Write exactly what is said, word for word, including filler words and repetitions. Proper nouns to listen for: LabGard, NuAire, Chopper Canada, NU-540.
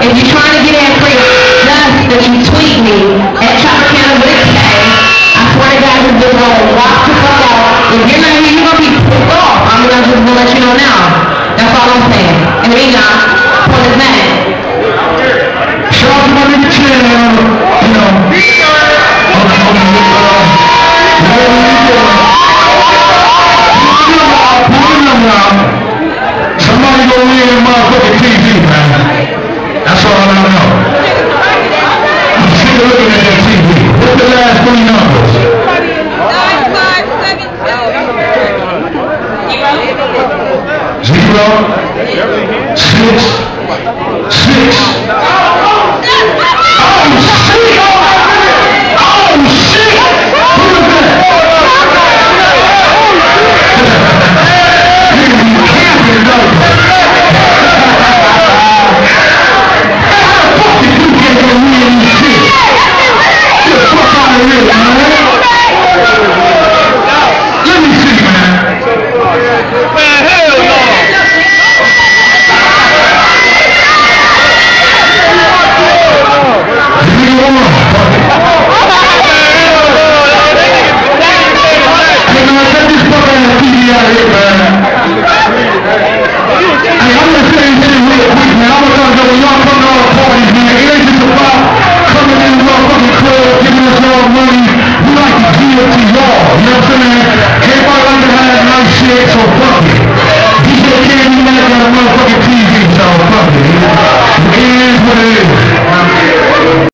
If you're trying to get in free, just that you tweet me at Chopper Canada with a K, I swear to God, you're just gonna walk the fuck out. If you're not here, you're gonna be pissed off. I'm gonna just gonna let you know now. That's all I'm saying. And we not what is that? Chopper Canada, you know. Somebody go in and motherfucking T V, man. Zero.